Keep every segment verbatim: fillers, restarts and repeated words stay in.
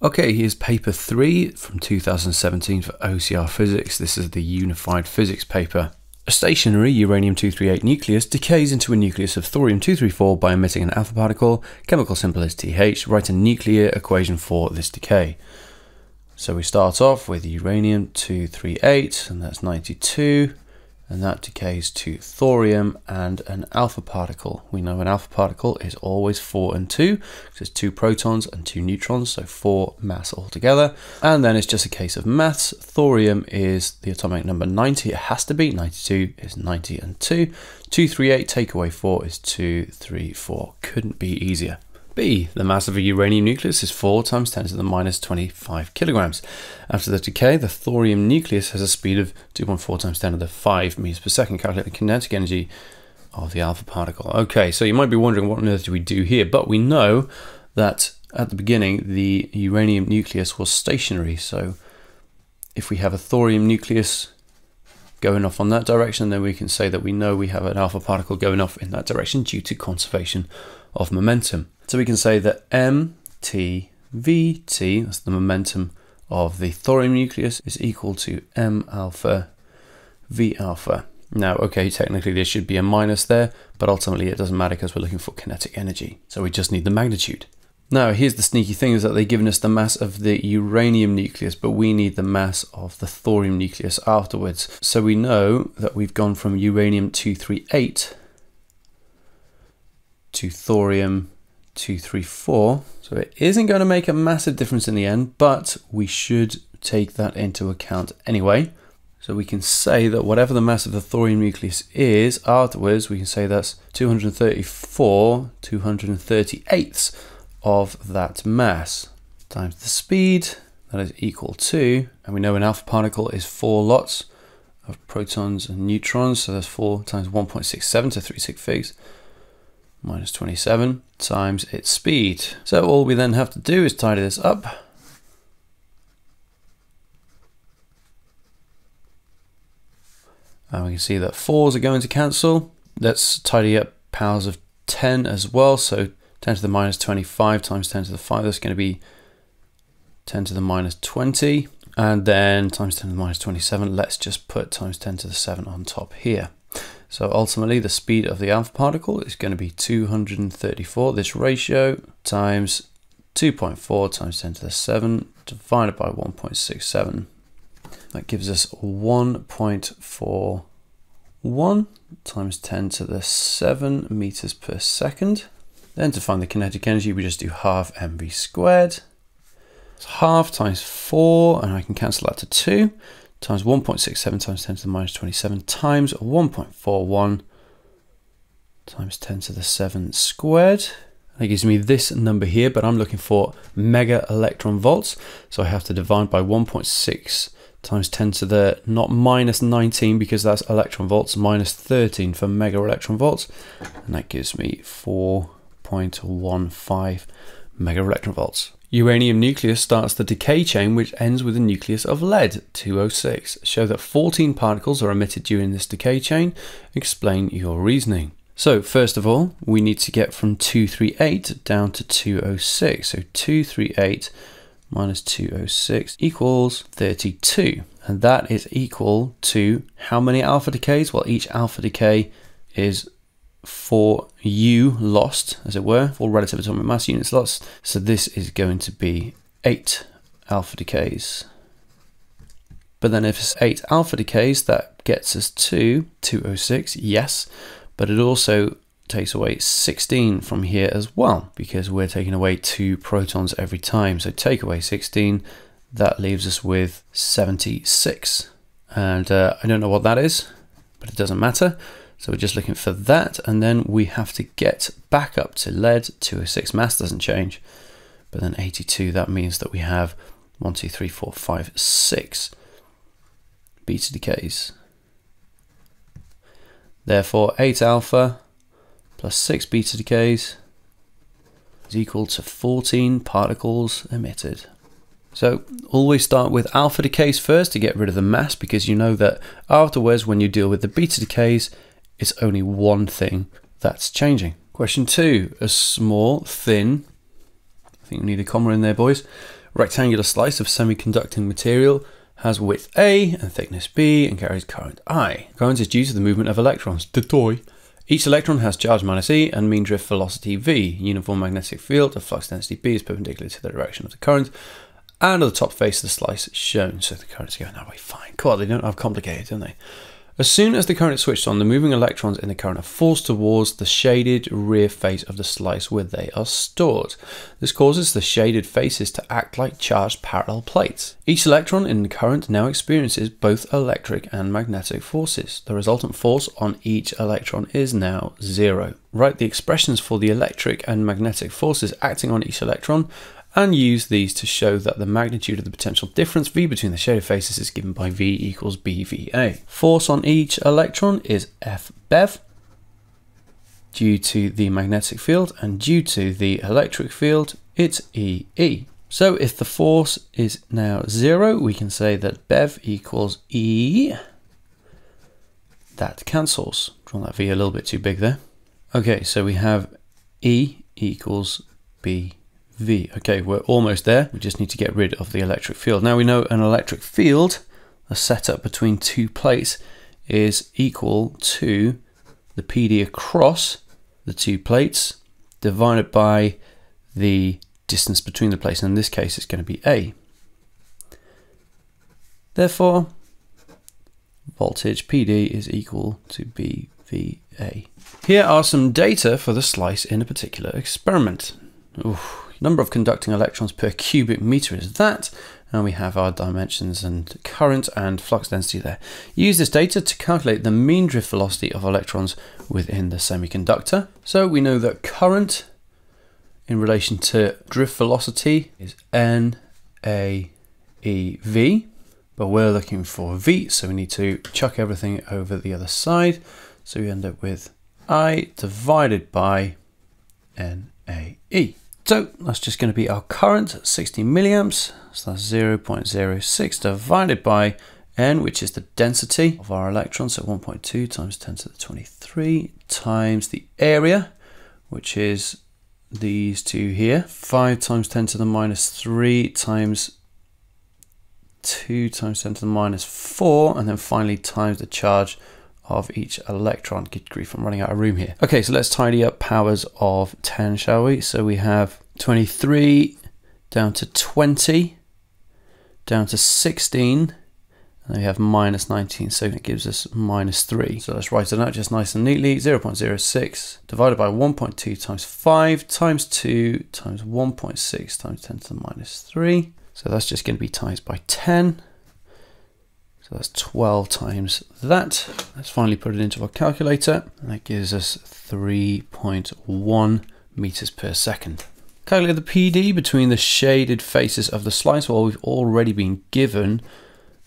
Okay, here's paper three from two thousand seventeen for O C R Physics. This is the Unified Physics paper. A stationary uranium two thirty-eight nucleus decays into a nucleus of thorium two thirty-four by emitting an alpha particle. Chemical symbol is T H. Write a nuclear equation for this decay. So we start off with uranium two thirty-eight, and that's ninety-two, and that decays to thorium and an alpha particle. We know an alpha particle is always four and two, because it's two protons and two neutrons, so four mass altogether. And then it's just a case of maths. Thorium is the atomic number ninety, it has to be, ninety-two is ninety and two. two thirty-eight take away four is two thirty-four, couldn't be easier. B, the mass of a uranium nucleus is four times ten to the minus twenty-five kilograms. After the decay, the thorium nucleus has a speed of two point one four times ten to the five meters per second. Calculate the kinetic energy of the alpha particle. Okay, so you might be wondering what on earth do we do here, but we know that at the beginning the uranium nucleus was stationary. So if we have a thorium nucleus going off on that direction, then we can say that we know we have an alpha particle going off in that direction due to conservation of momentum. So we can say that M T V T, that's the momentum of the thorium nucleus, is equal to M alpha V alpha. Now, okay, technically there should be a minus there, but ultimately it doesn't matter because we're looking for kinetic energy. So we just need the magnitude. Now, here's the sneaky thing, is that they've given us the mass of the uranium nucleus, but we need the mass of the thorium nucleus afterwards. So we know that we've gone from uranium two thirty-eight to thorium two thirty-four. So it isn't going to make a massive difference in the end, but we should take that into account anyway. So we can say that whatever the mass of the thorium nucleus is afterwards, we can say that's two hundred thirty-four, two hundred thirty-eighths of that mass times the speed, that is equal to, and we know an alpha particle is four lots of protons and neutrons, so that's four times one point six seven to three sig figs minus twenty-seven times its speed. So all we then have to do is tidy this up. And we can see that fours are going to cancel. Let's tidy up powers of ten as well. So ten to the minus twenty-five times ten to the five, that's going to be ten to the minus twenty. And then times ten to the minus twenty-seven, let's just put times ten to the seven on top here. So ultimately the speed of the alpha particle is going to be two hundred thirty-four, this ratio, times two point four times ten to the seven divided by one point six seven. That gives us one point four one times ten to the seven meters per second. Then to find the kinetic energy, we just do half mv squared. It's half times four, and I can cancel that to two, times one point six seven times ten to the minus twenty-seven times one point four one times ten to the seven squared. That gives me this number here, but I'm looking for mega electron volts. So I have to divide by one point six times ten to the, not minus nineteen, because that's electron volts, minus thirteen for mega electron volts. And that gives me four point one five mega electron volts. Uranium nucleus starts the decay chain, which ends with a nucleus of lead, two oh six. Show that fourteen particles are emitted during this decay chain. Explain your reasoning. So first of all, we need to get from two thirty-eight down to two oh six. So two thirty-eight minus two oh six equals thirty-two. And that is equal to how many alpha decays? Well, each alpha decay is for U lost, as it were, for relative atomic mass units lost. So this is going to be eight alpha decays. But then if it's eight alpha decays, that gets us to two oh six, yes, but it also takes away sixteen from here as well, because we're taking away two protons every time. So take away sixteen, that leaves us with seventy-six. And uh, I don't know what that is, but it doesn't matter. So we're just looking for that, and then we have to get back up to lead. two oh six mass doesn't change, but then eighty-two, that means that we have one, two, three, four, five, six beta decays. Therefore, eight alpha plus six beta decays is equal to fourteen particles emitted. So always start with alpha decays first to get rid of the mass, because you know that afterwards when you deal with the beta decays, it's only one thing that's changing. Question two, a small, thin, I think we need a comma in there, boys. Rectangular slice of semiconducting material has width A and thickness B and carries current I. Current is due to the movement of electrons. The toy. Each electron has charge minus E and mean drift velocity V. Uniform magnetic field of flux density B is perpendicular to the direction of the current and of the top face of the slice shown. So the current's going that way, fine. Cool, they don't have complicated, don't they? As soon as the current is switched on, the moving electrons in the current are forced towards the shaded rear face of the slice where they are stored. This causes the shaded faces to act like charged parallel plates. Each electron in the current now experiences both electric and magnetic forces. The resultant force on each electron is now zero. Write the expressions for the electric and magnetic forces acting on each electron and use these to show that the magnitude of the potential difference V between the shaded faces is given by V equals B V A. Force on each electron is F B E V due to the magnetic field, and due to the electric field it's E E. So if the force is now zero, we can say that B E V equals E. That cancels. Drawn that V a little bit too big there. Okay, so we have E equals B. V. Okay, we're almost there. We just need to get rid of the electric field. Now we know an electric field, a setup between two plates, is equal to the P D across the two plates divided by the distance between the plates. And in this case, it's going to be A. Therefore, voltage P D is equal to B V A. Here are some data for the slice in a particular experiment. Oof. Number of conducting electrons per cubic meter is that, and we have our dimensions and current and flux density there. Use this data to calculate the mean drift velocity of electrons within the semiconductor. So we know that current in relation to drift velocity is N A E V, but we're looking for V, so we need to chuck everything over the other side. So we end up with I divided by N A E. So that's just going to be our current, sixty milliamps, so that's zero point zero six divided by N, which is the density of our electrons, so one point two times ten to the twenty-three, times the area, which is these two here, five times ten to the minus three, times two times ten to the minus four, and then finally times the charge of each electron. Good grief, I'm running out of room here. Okay, so let's tidy up powers of ten, shall we? So we have twenty-three down to twenty, down to sixteen, and we have minus nineteen, so it gives us minus three. So let's write it out just nice and neatly. zero point zero six divided by one point two times five times two times one point six times ten to the minus three. So that's just going to be times by ten. So that's twelve times that. Let's finally put it into our calculator. And that gives us three point one meters per second. Calculate the P D between the shaded faces of the slice. Well, we've already been given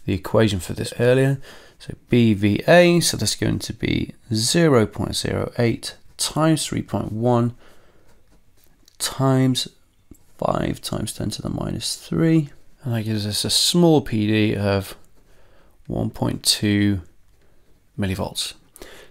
the equation for this earlier. So B V A, so that's going to be zero point zero eight times three point one times five times ten to the minus three. And that gives us a small P D of one point two millivolts.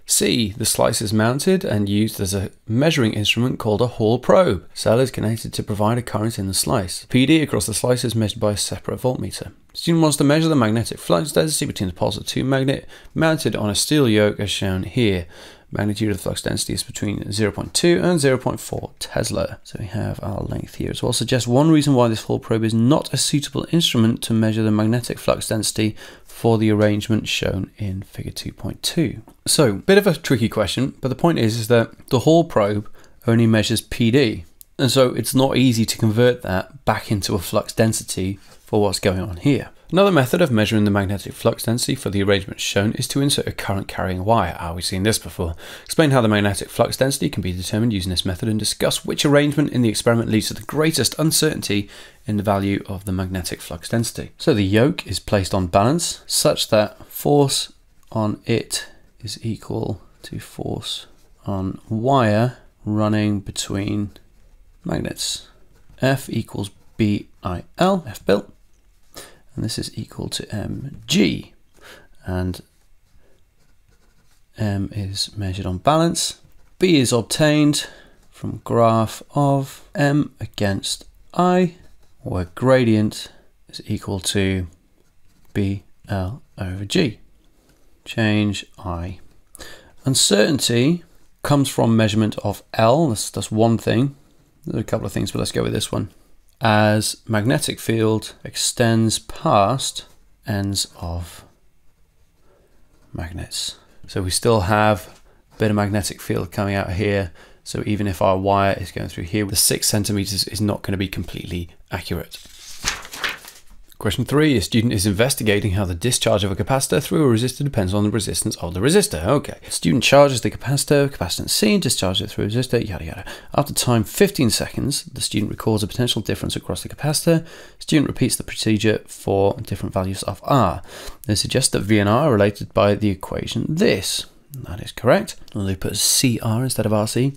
C. The slice is mounted and used as a measuring instrument called a Hall probe. Cell is connected to provide a current in the slice. P D across the slice is measured by a separate voltmeter. Student wants to measure the magnetic flux density between the poles of two magnet mounted on a steel yoke as shown here. Magnitude of the flux density is between zero point two and zero point four Tesla. So we have our length here as well. Suggest one reason why this Hall probe is not a suitable instrument to measure the magnetic flux density for the arrangement shown in figure two point two. So, bit of a tricky question, but the point is, is that the Hall probe only measures P D. And so it's not easy to convert that back into a flux density for what's going on here. Another method of measuring the magnetic flux density for the arrangement shown is to insert a current carrying wire. Ah, we've seen this before. Explain how the magnetic flux density can be determined using this method and discuss which arrangement in the experiment leads to the greatest uncertainty in the value of the magnetic flux density. So the yoke is placed on balance such that force on it is equal to force on wire running between magnets. F equals B I L, F B I L. And this is equal to M G, and M is measured on balance. B is obtained from graph of M against I, where gradient is equal to B L over G. Change I. Uncertainty comes from measurement of L. That's, that's one thing. There's a couple of things, but let's go with this one. As magnetic field extends past ends of magnets. So we still have a bit of magnetic field coming out here. So even if our wire is going through here, the six centimeters is not going to be completely accurate. Question three, a student is investigating how the discharge of a capacitor through a resistor depends on the resistance of the resistor. Okay. Student charges the capacitor, capacitance C, discharges it through a resistor, yada yada. After time fifteen seconds, the student records a potential difference across the capacitor. Student repeats the procedure for different values of R. They suggest that V and R are related by the equation this. That is correct. And they put C R instead of R C.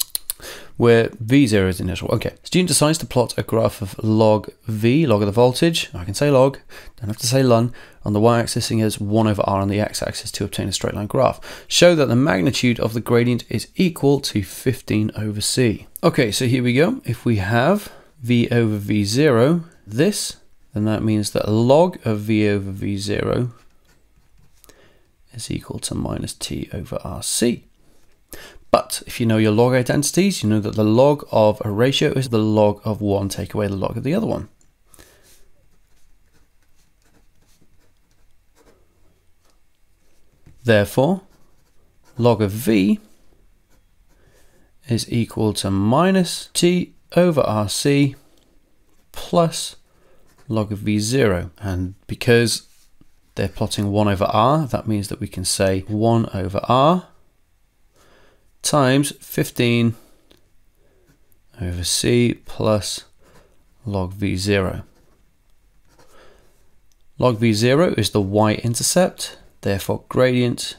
Where V zero is initial. Okay. Student decides to plot a graph of log V, log of the voltage. I can say log, don't have to say ln. On the y-axis, it is one over R on the x-axis to obtain a straight line graph. Show that the magnitude of the gradient is equal to fifteen over C. Okay, so here we go. If we have V over V zero, this, then that means that log of V over V zero is equal to minus T over R C. But if you know your log identities, you know that the log of a ratio is the log of one, take away the log of the other one. Therefore, log of V is equal to minus T over R C plus log of V zero. And because they're plotting one over R, that means that we can say one over R times fifteen over C plus log V zero. Log V zero is the y-intercept, therefore gradient,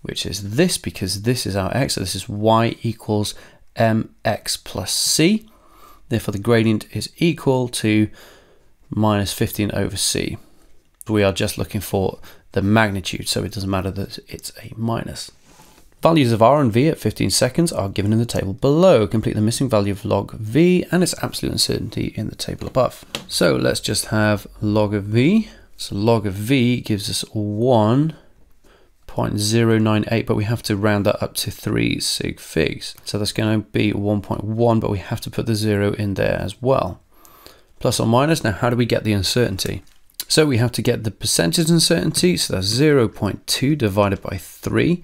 which is this, because this is our x, so this is y equals mx plus C. Therefore the gradient is equal to minus fifteen over C. We are just looking for the magnitude, so it doesn't matter that it's a minus. Values of R and V at fifteen seconds are given in the table below. Complete the missing value of log V and its absolute uncertainty in the table above. So let's just have log of V. So log of V gives us one point zero nine eight, but we have to round that up to three sig figs. So that's going to be one point one, but we have to put the zero in there as well. Plus or minus. Now, how do we get the uncertainty? So we have to get the percentage uncertainty. So that's zero point two divided by three.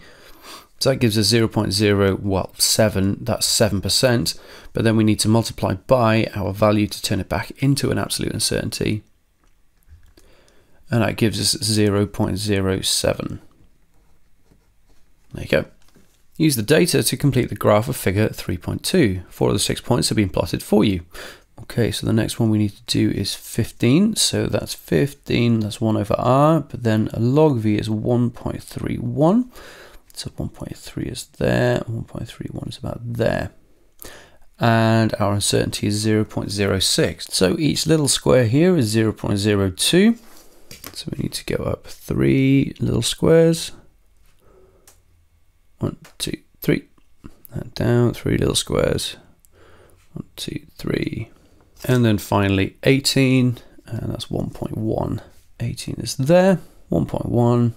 So that gives us zero point zero, well, seven, that's seven percent, but then we need to multiply by our value to turn it back into an absolute uncertainty. And that gives us zero point zero seven. There you go. Use the data to complete the graph of figure three point two. Four of the six points have been plotted for you. Okay, so the next one we need to do is fifteen. So that's fifteen, that's one over R, but then log V is one point three one. So one point three is there, one point three one is about there. And our uncertainty is zero point zero six. So each little square here is zero point zero two. So we need to go up three little squares. One, two, three. And down three little squares. One, two, three. And then finally eighteen, and that's one point one. eighteen is there, one point one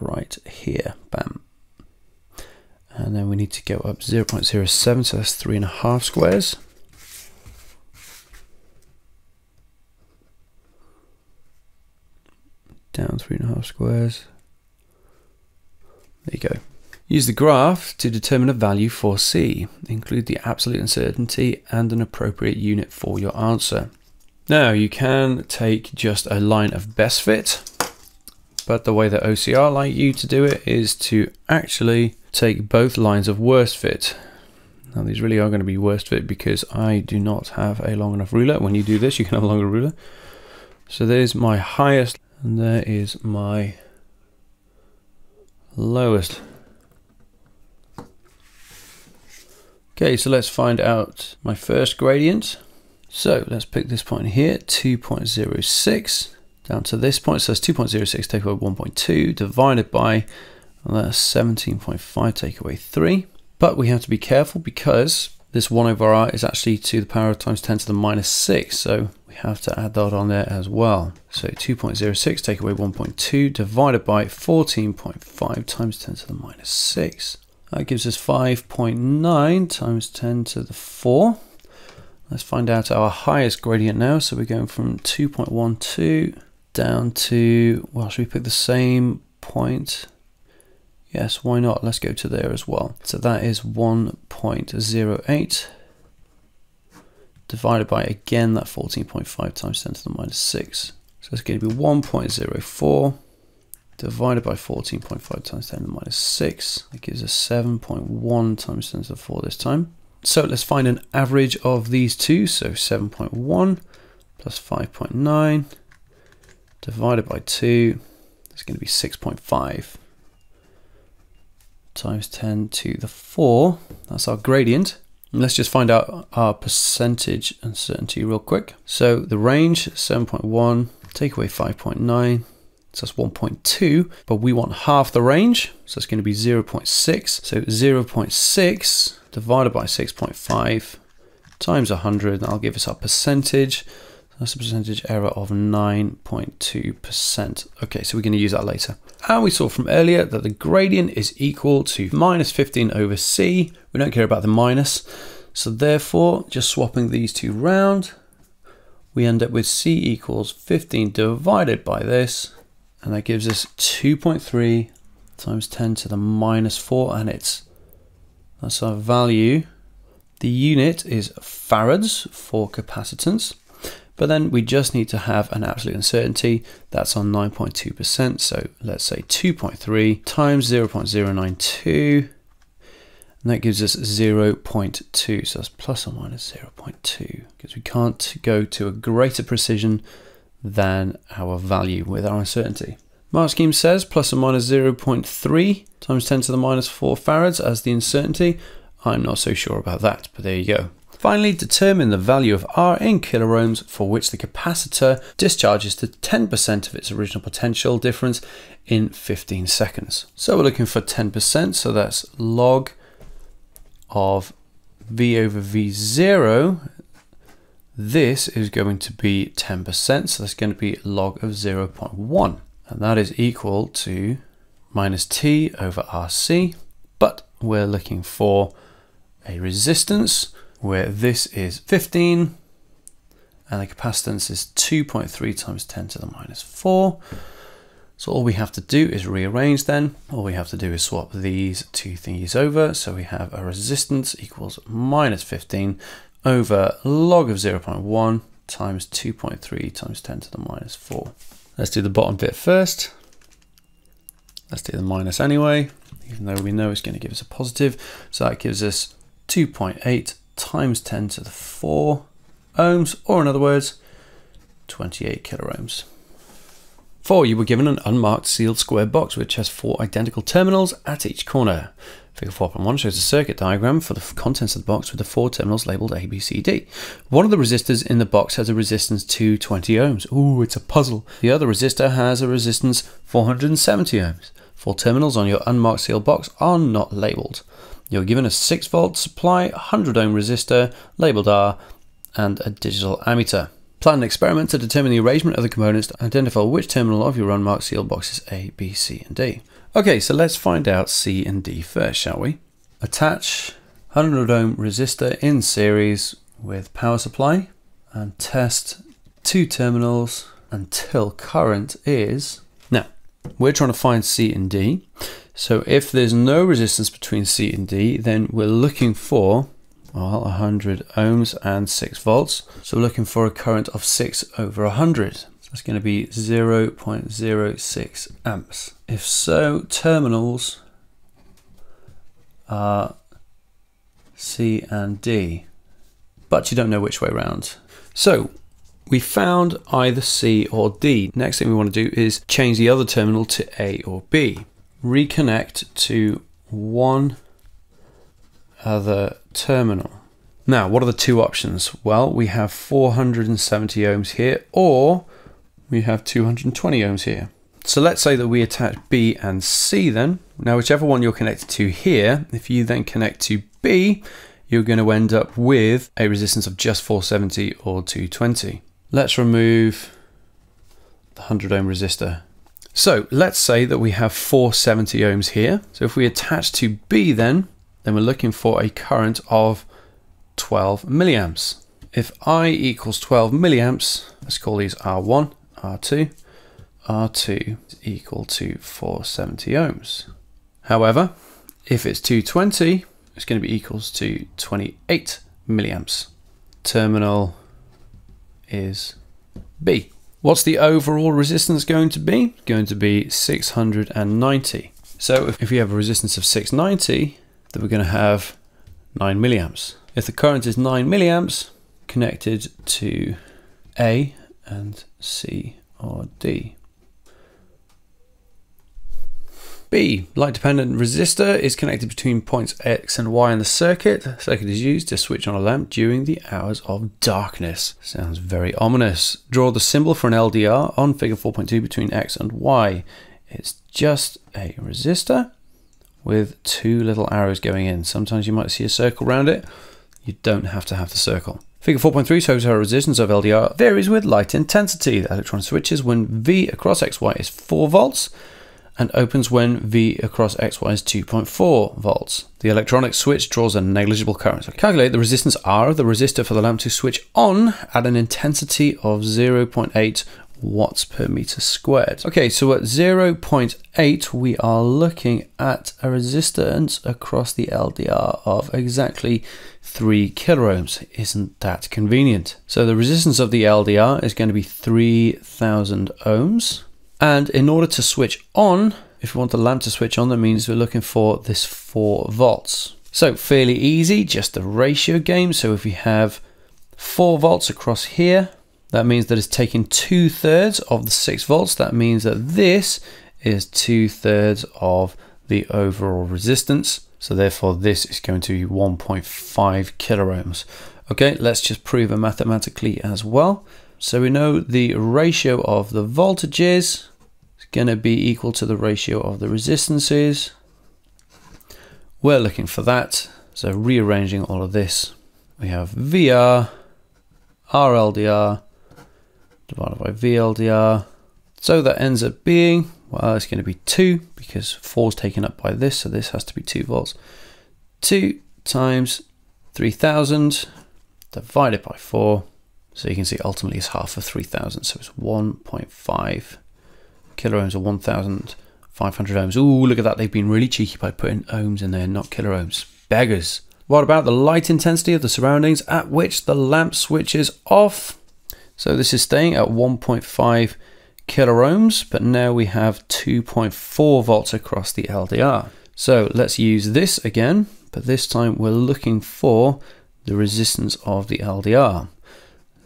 right here, bam. And then we need to go up zero point zero seven, so that's three and a half squares. Down three and a half squares. There you go. Use the graph to determine a value for C. Include the absolute uncertainty and an appropriate unit for your answer. Now, you can take just a line of best fit, but the way that O C R like you to do it is to actually take both lines of worst fit. Now these really are going to be worst fit because I do not have a long enough ruler. When you do this, you can have a longer ruler. So there's my highest and there is my lowest. Okay, so let's find out my first gradient. So let's pick this point here, two point zero six, down to this point. So that's two point zero six, take away one point two, divided by, and that's seventeen point five, take away three. But we have to be careful because this one over r is actually to the power of times ten to the minus six, so we have to add that on there as well. So two point zero six take away one point two divided by fourteen point five times ten to the minus six. That gives us five point nine times ten to the four. Let's find out our highest gradient now. So we're going from two point one two down to, well, should we pick the same point? Yes, why not? Let's go to there as well. So that is one point zero eight divided by, again, that fourteen point five times ten to the minus six. So it's going to be one point zero four divided by fourteen point five times ten to the minus six. That gives us seven point one times ten to the four this time. So let's find an average of these two. So seven point one plus five point nine divided by two. That's going to be six point five. Times ten to the four, that's our gradient. And let's just find out our percentage uncertainty real quick. So the range seven point one, take away five point nine, so that's one point two, but we want half the range, so it's going to be zero point six. So zero point six divided by six point five times one hundred, and that'll give us our percentage. That's a percentage error of nine point two percent. Okay, so we're going to use that later. And we saw from earlier that the gradient is equal to minus fifteen over C. We don't care about the minus. So therefore, just swapping these two round, we end up with C equals fifteen divided by this. And that gives us two point three times ten to the minus four. And it's, that's our value. The unit is farads for capacitance. But then we just need to have an absolute uncertainty. That's on nine point two percent. So let's say two point three times zero point zero nine two. And that gives us zero point two. So that's plus or minus zero point two. Because we can't go to a greater precision than our value with our uncertainty. Mark scheme says plus or minus zero point three times ten to the minus four farads as the uncertainty. I'm not so sure about that, but there you go. Finally, determine the value of R in kiloohms for which the capacitor discharges to ten percent of its original potential difference in fifteen seconds. So we're looking for ten percent, so that's log of V over V zero. This is going to be ten percent, so that's going to be log of zero point one. And that is equal to minus T over R C. But we're looking for a resistance, where this is fifteen and the capacitance is two point three times ten to the minus four. So all we have to do is rearrange then. All we have to do is swap these two thingies over. So we have a resistance equals minus fifteen over log of zero point one times two point three times ten to the minus four. Let's do the bottom bit first. Let's do the minus anyway, even though we know it's going to give us a positive. So that gives us two point eight times ten to the four ohms, or in other words, twenty-eight kiloohms. Four, you were given an unmarked sealed square box which has four identical terminals at each corner. Figure four point one shows a circuit diagram for the contents of the box with the four terminals labelled A, B, C, D. One of the resistors in the box has a resistance to twenty ohms. Ooh, it's a puzzle. The other resistor has a resistance four hundred seventy ohms. Four terminals on your unmarked sealed box are not labelled. You're given a six volt supply, one hundred ohm resistor, labeled R, and a digital ammeter. Plan an experiment to determine the arrangement of the components to identify which terminal of your unmarked sealed box is A, B, C, and D. Okay, so let's find out C and D first, shall we? Attach one hundred ohm resistor in series with power supply and test two terminals until current is... Now, we're trying to find C and D. So if there's no resistance between C and D, then we're looking for, well, one hundred ohms and six volts. So we're looking for a current of six over one hundred. So that's going to be zero point zero six amps. If so, terminals are C and D, but you don't know which way around. So we found either C or D. Next thing we want to do is change the other terminal to A or B. Reconnect to one other terminal. Now, what are the two options? Well, we have four hundred seventy ohms here, or we have two hundred twenty ohms here. So let's say that we attach B and C then. Now, whichever one you're connected to here, if you then connect to B, you're going to end up with a resistance of just four seventy or two twenty. Let's remove the one hundred ohm resistor. So let's say that we have four seventy ohms here. So if we attach to B then, then we're looking for a current of twelve milliamps. If I equals twelve milliamps, let's call these R one, R two. R two is equal to four seventy ohms. However, if it's two twenty, it's going to be equals to twenty-eight milliamps. Terminal is B. What's the overall resistance going to be? It's going to be six hundred ninety. So if we have a resistance of six ninety, then we're going to have nine milliamps. If the current is nine milliamps, connected to A and C or D. B, light dependent resistor is connected between points X and Y in the circuit. The circuit is used to switch on a lamp during the hours of darkness. Sounds very ominous. Draw the symbol for an L D R on figure four point two between X and Y. It's just a resistor with two little arrows going in. Sometimes you might see a circle around it. You don't have to have the circle. Figure four point three shows how resistance of L D R varies with light intensity. The electron switches when V across X Y is four volts. And opens when V across X Y is two point four volts. The electronic switch draws a negligible current. So calculate the resistance R of the resistor for the lamp to switch on at an intensity of zero point eight watts per meter squared. Okay, so at zero point eight, we are looking at a resistance across the L D R of exactly three kilo ohms. Isn't that convenient? So the resistance of the L D R is going to be three thousand ohms. And in order to switch on, if we want the lamp to switch on, that means we're looking for this four volts. So fairly easy, just the ratio game. So if we have four volts across here, that means that it's taking two thirds of the six volts. That means that this is two thirds of the overall resistance. So therefore this is going to be one point five kilo ohms. Okay, let's just prove it mathematically as well. So we know the ratio of the voltages is going to be equal to the ratio of the resistances. We're looking for that. So rearranging all of this, we have V R, R L D R, divided by V L D R. So that ends up being, well, it's going to be two because four is taken up by this. So this has to be two volts. Two times three thousand divided by four. So you can see ultimately it's half of three thousand. So it's one point five kilo ohms or one thousand five hundred ohms. Ooh, look at that. They've been really cheeky by putting ohms in there, not kilo ohms. Beggars. What about the light intensity of the surroundings at which the lamp switches off? So this is staying at one point five kilo ohms, but now we have two point four volts across the L D R. So let's use this again, but this time we're looking for the resistance of the L D R.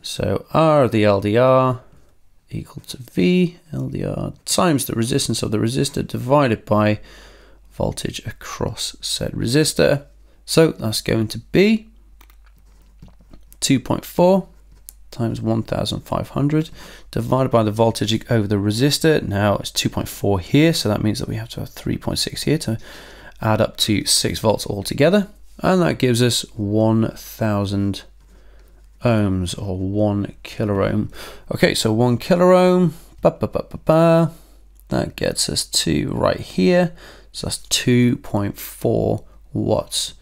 So R of the L D R equal to V L D R times the resistance of the resistor divided by voltage across said resistor. So that's going to be two point four times one thousand five hundred divided by the voltage over the resistor. Now it's two point four here, so that means that we have to have three point six here to add up to six volts altogether. And that gives us one thousand ohms or one kilo ohm. Okay, so one kilo ohm, ba, ba, ba, ba, ba. That gets us to right here. So that's two point four watts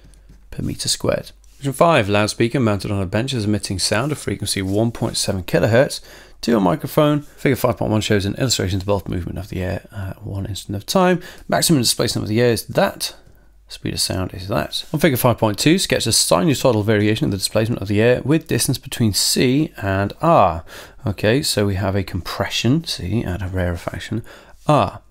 per meter squared. Question five, loudspeaker mounted on a bench is emitting sound of frequency one point seven kilohertz to a microphone. Figure five point one shows an illustration of the bulk movement of the air at one instant of time. Maximum displacement of the air is that. Speed of sound is that. On figure five point two, sketch a sinusoidal variation of the displacement of the air with distance between C and R. Okay, so we have a compression, C, and a rarefaction, R.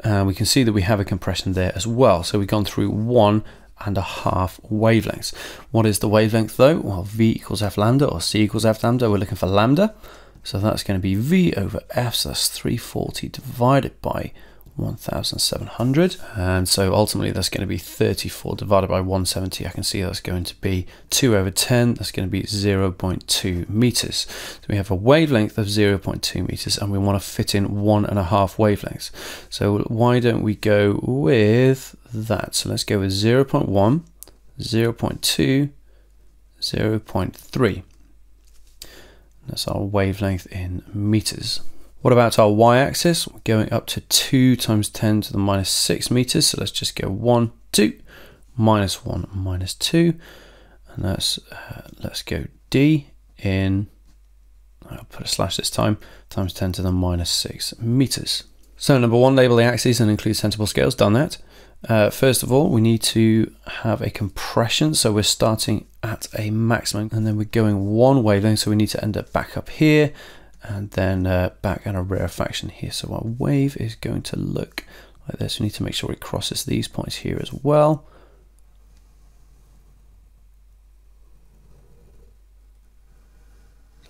And uh, we can see that we have a compression there as well. So we've gone through one and a half wavelengths. What is the wavelength though? Well, V equals F lambda or C equals F lambda. We're looking for lambda. So that's going to be V over F, so that's three hundred forty divided by one thousand seven hundred, and so ultimately that's going to be thirty-four divided by one seventy. I can see that's going to be two over ten. That's going to be zero point two meters. So we have a wavelength of zero point two meters, and we want to fit in one and a half wavelengths. So why don't we go with that? So let's go with zero point one, zero point two, zero point three. That's our wavelength in meters. What about our y-axis? We're going up to two times ten to the minus six meters. So let's just go one, two, minus one, minus two. And that's, uh, let's go D in, I'll put a slash this time, times ten to the minus six meters. So number one, label the axes and include sensible scales, done that. Uh, first of all, we need to have a compression. So we're starting at a maximum and then we're going one wavelength. So we need to end up back up here and then uh, back at a rarefaction here. So our wave is going to look like this. We need to make sure it crosses these points here as well.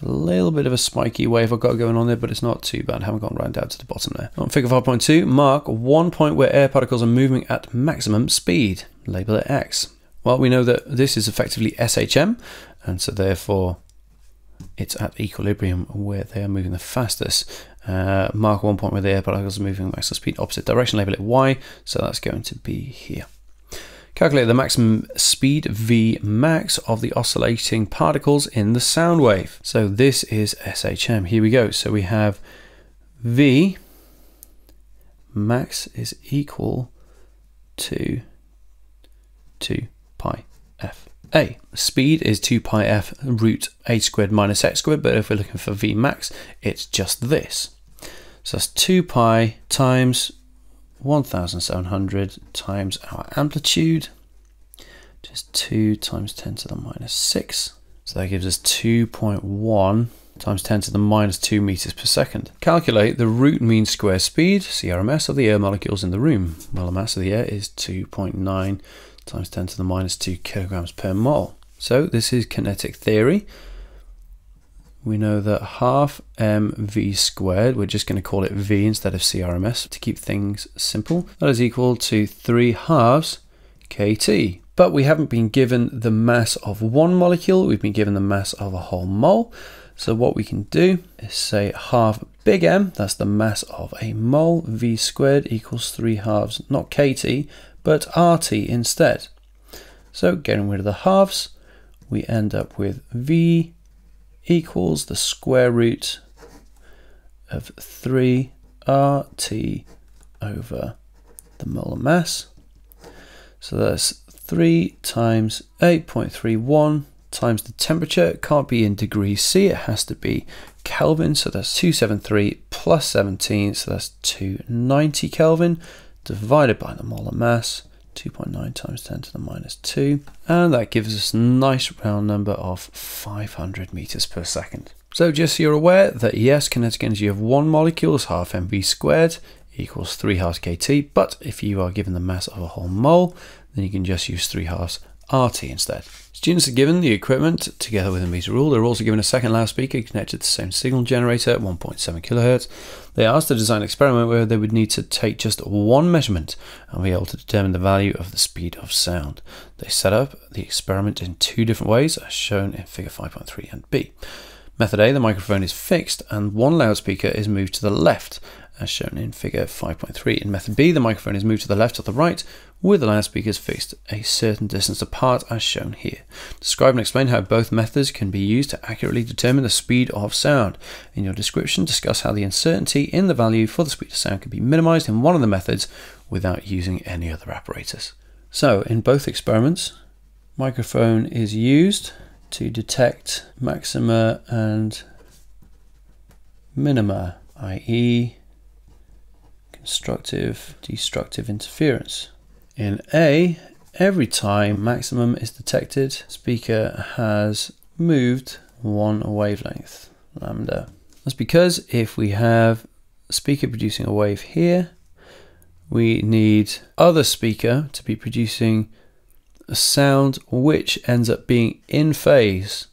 A little bit of a spiky wave I've got going on there, but it's not too bad. I haven't gone right down to the bottom there. On figure five point two, mark one point where air particles are moving at maximum speed. Label it X. Well, we know that this is effectively S H M, and so therefore it's at equilibrium where they are moving the fastest. Uh, mark one point where the air particles are moving at maximum speed, opposite direction, label it Y, so that's going to be here. Calculate the maximum speed V max of the oscillating particles in the sound wave. So this is S H M. Here we go. So we have V max is equal to two pi F A. Speed is two pi F root h squared minus x squared. But if we're looking for V max, it's just this. So that's two pi times one thousand seven hundred times our amplitude, which is two times ten to the minus six. So that gives us two point one times ten to the minus two meters per second. Calculate the root mean square speed, C R M S, of the air molecules in the room. Well, the mass of the air is two point nine times ten to the minus two kilograms per mole. So this is kinetic theory. We know that half mv squared, we're just going to call it V instead of C R M S to keep things simple. That is equal to three halves K T. But we haven't been given the mass of one molecule, we've been given the mass of a whole mole. So what we can do is say half big M, that's the mass of a mole, V squared equals three halves, not K T, but R T instead. So getting rid of the halves, we end up with V equals the square root of three R T over the molar mass. So that's three times eight point three one times the temperature. It can't be in degrees C, it has to be Kelvin. So that's two hundred seventy-three plus seventeen, so that's two hundred ninety Kelvin, divided by the molar mass, two point nine times ten to the minus two, and that gives us a nice round number of five hundred meters per second. So just so you're aware that yes, kinetic energy of one molecule is half mv squared equals three halves K T, but if you are given the mass of a whole mole, then you can just use three halves R T instead. Students are given the equipment together with a meter rule. They're also given a second loudspeaker connected to the same signal generator at one point seven kilohertz. They are asked to design an experiment where they would need to take just one measurement and be able to determine the value of the speed of sound. They set up the experiment in two different ways as shown in figure five point three and B. Method A, the microphone is fixed and one loudspeaker is moved to the left as shown in figure five point three. In method B, the microphone is moved to the left or the right with the loudspeakers fixed a certain distance apart as shown here. Describe and explain how both methods can be used to accurately determine the speed of sound. In your description, discuss how the uncertainty in the value for the speed of sound can be minimized in one of the methods without using any other apparatus. So in both experiments, microphone is used to detect maxima and minima, that is constructive, destructive interference. In A, every time maximum is detected, speaker has moved one wavelength, lambda. That's because if we have speaker producing a wave here, we need other speaker to be producing a sound which ends up being in phase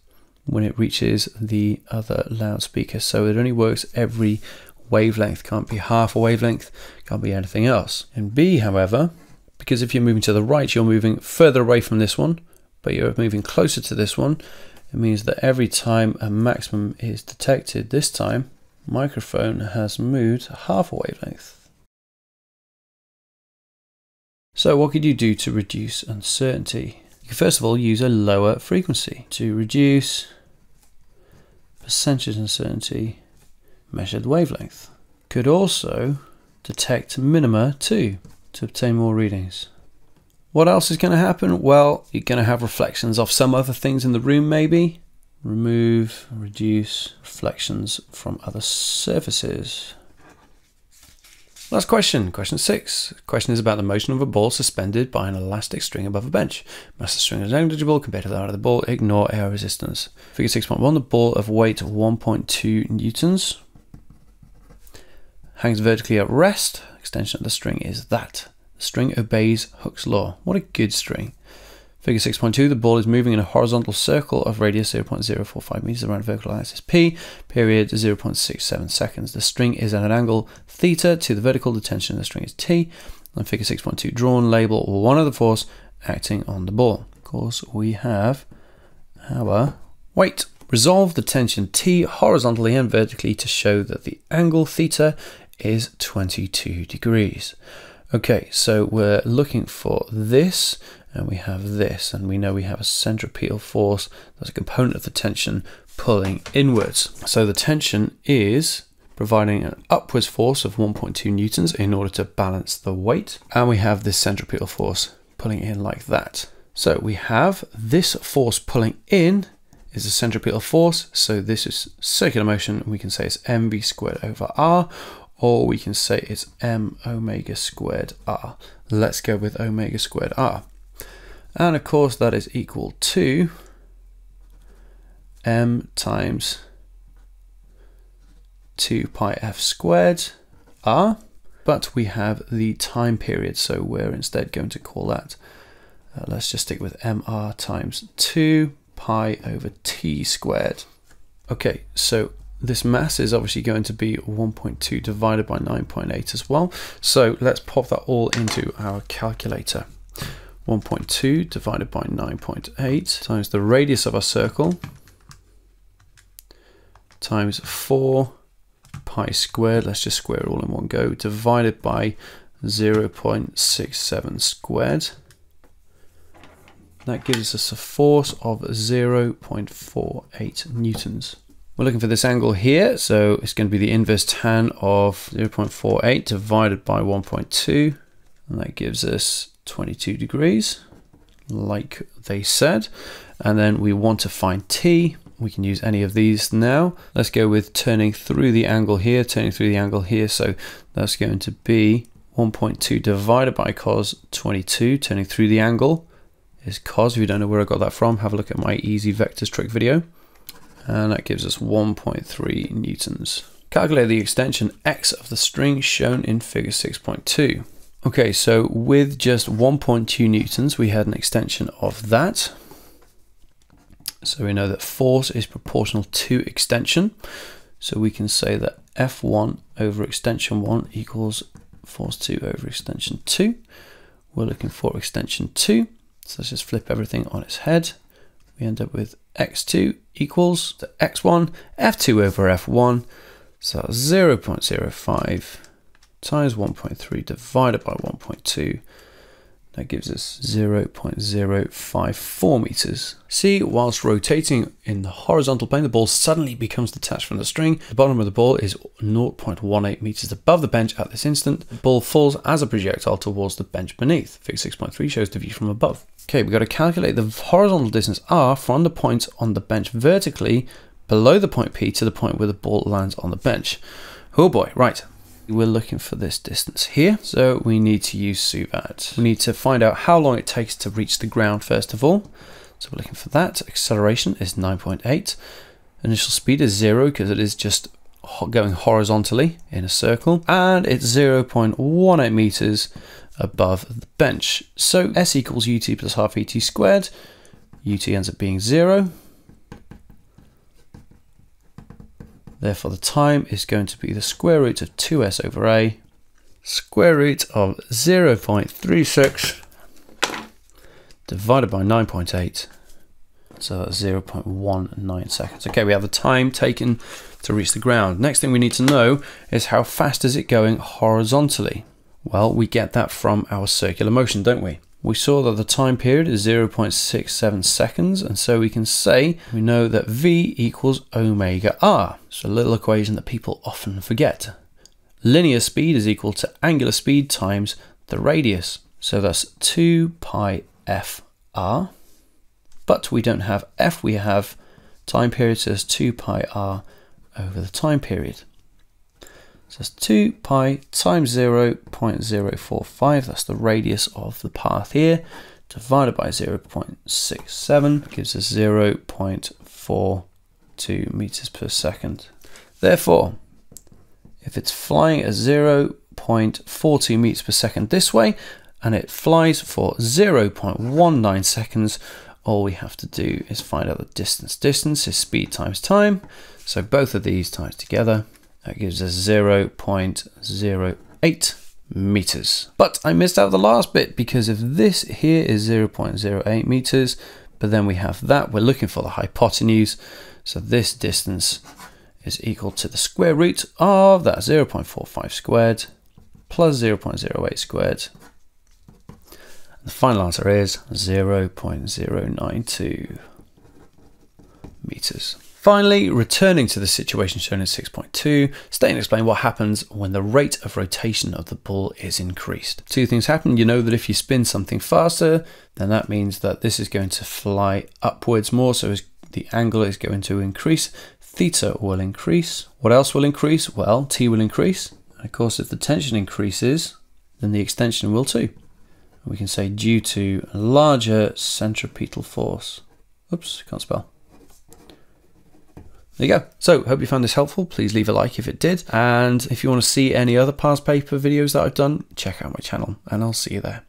when it reaches the other loudspeaker. So it only works every wavelength, can't be half a wavelength, can't be anything else. In B, however, because if you're moving to the right, you're moving further away from this one, but you're moving closer to this one, it means that every time a maximum is detected, this time microphone has moved half a wavelength. So what could you do to reduce uncertainty? you can first of all use a lower frequency to reduce percentage uncertainty measured wavelength. Could also detect minima too to obtain more readings. What else is going to happen? Well, you're going to have reflections off some other things in the room maybe. Remove, reduce reflections from other surfaces. Last question, question six. The question is about the motion of a ball suspended by an elastic string above a bench. Mass of the string is negligible compared to the height of the ball. Ignore air resistance. Figure six point one, the ball of weight of one point two newtons hangs vertically at rest. Extension of the string is that. The string obeys Hooke's law. What a good string. Figure six point two, the ball is moving in a horizontal circle of radius zero point zero four five meters around vertical axis P, period zero point six seven seconds. The string is at an angle theta to the vertical, the tension of the string is T. And figure six point two, drawn label one of the force acting on the ball. Of course, we have our weight. Resolve the tension T horizontally and vertically to show that the angle theta is twenty-two degrees. Okay, so we're looking for this, and we have this, and we know we have a centripetal force that's a component of the tension pulling inwards. So the tension is providing an upwards force of one point two newtons in order to balance the weight, and we have this centripetal force pulling in like that. So we have this force pulling in is a centripetal force, so this is circular motion, and we can say it's mv squared over r, or we can say it's m omega squared r. Let's go with omega squared r. And of course that is equal to m times two pi f squared r, but we have the time period, so we're instead going to call that, uh, let's just stick with mr times two pi over t squared. Okay, so this mass is obviously going to be one point two divided by nine point eight as well, so let's pop that all into our calculator. one point two divided by nine point eight times the radius of our circle times four pi squared, let's just square it all in one go, divided by zero point six seven squared. That gives us a force of zero point four eight newtons. We're looking for this angle here, so it's going to be the inverse tan of zero point four eight divided by one point two, and that gives us twenty-two degrees, like they said. And then we want to find T. We can use any of these now. Let's go with turning through the angle here, turning through the angle here. So that's going to be one point two divided by cos twenty-two. Turning through the angle is cos. If you don't know where I got that from, have a look at my easy vectors trick video. And that gives us one point three newtons. Calculate the extension X of the string shown in figure six point two. Okay, so with just one point two newtons, we had an extension of that. So we know that force is proportional to extension. So we can say that F one over extension one equals force two over extension two. We're looking for extension two. So let's just flip everything on its head. We end up with X two equals to X one, F two over F one. So that's zero point zero five. times one point three divided by one point two. That gives us zero point zero five four meters. See, whilst rotating in the horizontal plane, the ball suddenly becomes detached from the string. The bottom of the ball is zero point one eight meters above the bench at this instant. The ball falls as a projectile towards the bench beneath. Figure six point three shows the view from above. Okay, we've got to calculate the horizontal distance R from the point on the bench vertically below the point P to the point where the ball lands on the bench. Oh boy, right. We're looking for this distance here, so we need to use SUVAT. We need to find out how long it takes to reach the ground first of all. So we're looking for that. Acceleration is nine point eight. Initial speed is zero because it is just going horizontally in a circle, and it's zero point one eight meters above the bench. So S equals ut plus half et squared. Ut ends up being zero. Therefore, the time is going to be the square root of two s over a, square root of zero point three six divided by nine point eight. So that's zero point one nine seconds. Okay, we have the time taken to reach the ground. Next thing we need to know is how fast is it going horizontally? Well, we get that from our circular motion, don't we? We saw that the time period is zero point six seven seconds, and so we can say we know that V equals omega r. It's a little equation that people often forget. Linear speed is equal to angular speed times the radius. So that's two pi f r. But we don't have f, we have time period, so it's two pi r over the time period. So it's two pi times zero point zero four five, that's the radius of the path here, divided by zero point six seven, gives us zero point four two meters per second. Therefore, if it's flying at zero point four two meters per second this way, and it flies for zero point one nine seconds, all we have to do is find out the distance. Distance is speed times time, so both of these times together. That gives us zero point zero eight meters. But I missed out the last bit, because if this here is zero point zero eight meters, but then we have that, we're looking for the hypotenuse. So this distance is equal to the square root of that zero point four five squared plus zero point zero eight squared. And the final answer is zero point zero nine two meters. Finally, returning to the situation shown in six point two, state and explain what happens when the rate of rotation of the ball is increased. Two things happen. You know that if you spin something faster, then that means that this is going to fly upwards more, so the angle is going to increase. Theta will increase. What else will increase? Well, T will increase. And of course, if the tension increases, then the extension will too. And we can say due to larger centripetal force. Oops, can't spell. There you go. So, hope you found this helpful. Please leave a like if it did. And if you want to see any other past paper videos that I've done, check out my channel and I'll see you there.